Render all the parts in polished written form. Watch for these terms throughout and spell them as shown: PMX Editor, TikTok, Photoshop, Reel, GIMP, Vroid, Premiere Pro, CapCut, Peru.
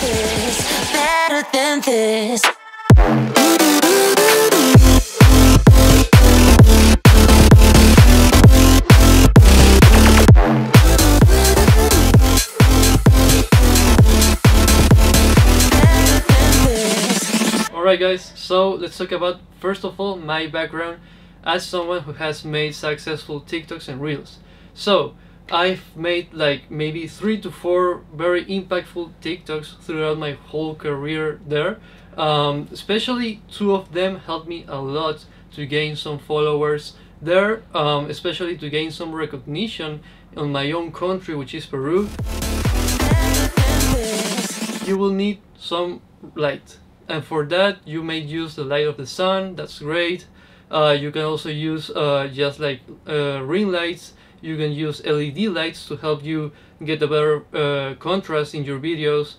this, better than this. Alright guys, so let's talk about, first of all, my background as someone who has made successful TikToks and Reels. So I've made like maybe 3 to 4 very impactful TikToks throughout my whole career there. Especially 2 of them helped me a lot to gain some followers there, especially to gain some recognition on my own country, which is Peru. You will need some light. And for that, you may use the light of the sun, that's great. You can also use just like ring lights. You can use LED lights to help you get a better contrast in your videos.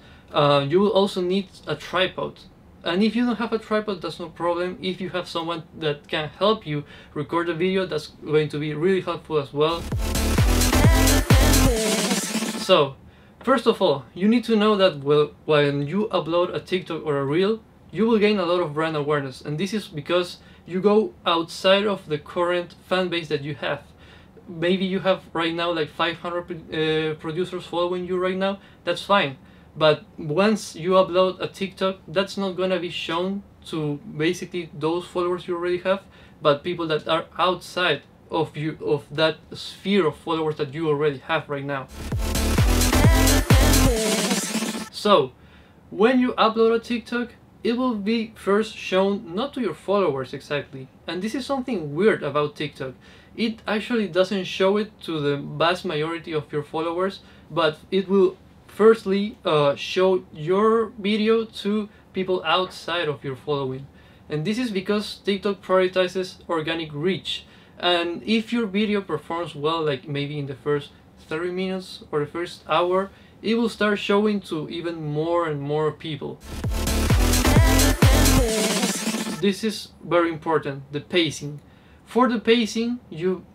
You will also need a tripod. And if you don't have a tripod, that's no problem. If you have someone that can help you record a video, that's going to be really helpful as well. So, first of all, you need to know that when you upload a TikTok or a Reel, you will gain a lot of brand awareness, and this is because you go outside of the current fan base that you have. Maybe you have right now like 500 producers following you right now, that's fine. But once you upload a TikTok, that's not gonna be shown to basically those followers you already have, but people that are outside of you, of that sphere of followers that you already have right now. So, when you upload a TikTok, it will be first shown not to your followers exactly. And this is something weird about TikTok. It actually doesn't show it to the vast majority of your followers, but it will firstly show your video to people outside of your following. And this is because TikTok prioritizes organic reach. And if your video performs well, like maybe in the first 30 minutes or the first hour, it will start showing to even more and more people. This is very important, the pacing. For the pacing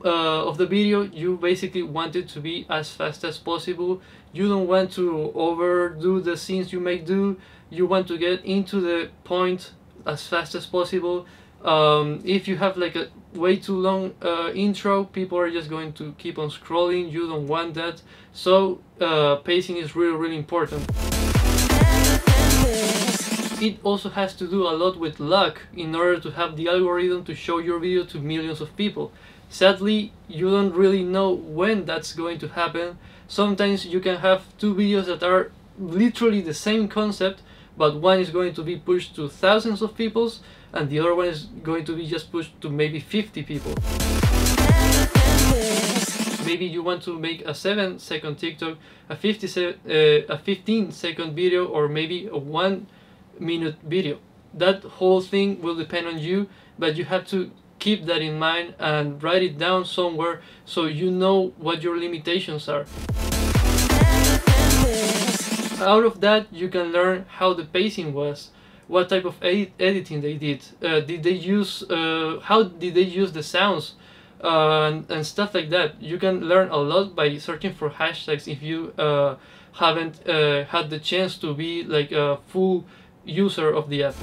of the video, you basically want it to be as fast as possible. You don't want to overdo the scenes you may do. You want to get into the point as fast as possible. If you have like a way too long intro, people are just going to keep on scrolling. You don't want that. So pacing is really, really important. It also has to do a lot with luck in order to have the algorithm to show your video to millions of people. Sadly, you don't really know when that's going to happen. Sometimes you can have 2 videos that are literally the same concept, but one is going to be pushed to thousands of people and the other one is going to be just pushed to maybe 50 people. Maybe you want to make a 7-second TikTok, a 15-second video, or maybe a 1-minute video. That whole thing will depend on you, but you have to keep that in mind and write it down somewhere so you know what your limitations are. Out of that, you can learn how the pacing was, what type of editing they did they use the sounds and stuff like that. You can learn a lot by searching for hashtags if you haven't had the chance to be like a full user of the app.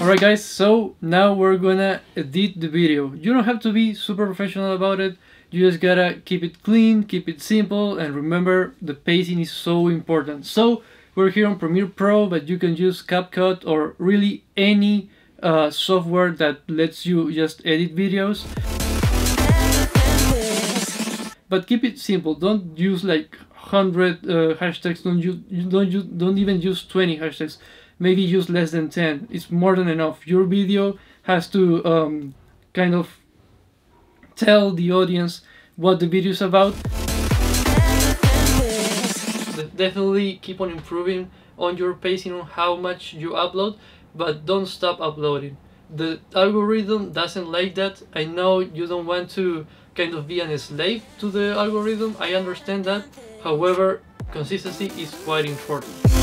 Alright guys, so now we're gonna edit the video. You don't have to be super professional about it. You just gotta keep it clean, keep it simple, and remember the pacing is so important. So we're here on Premiere Pro, but you can use CapCut or really any software that lets you just edit videos. But keep it simple. Don't use like 100 hashtags. Don't even use 20 hashtags. Maybe use less than 10. It's more than enough. Your video has to kind of tell the audience what the video is about. Definitely keep on improving on your pacing, on how much you upload, but don't stop uploading. The algorithm doesn't like that. I know you don't want to kind of be a slave to the algorithm. I understand that. However, consistency is quite important.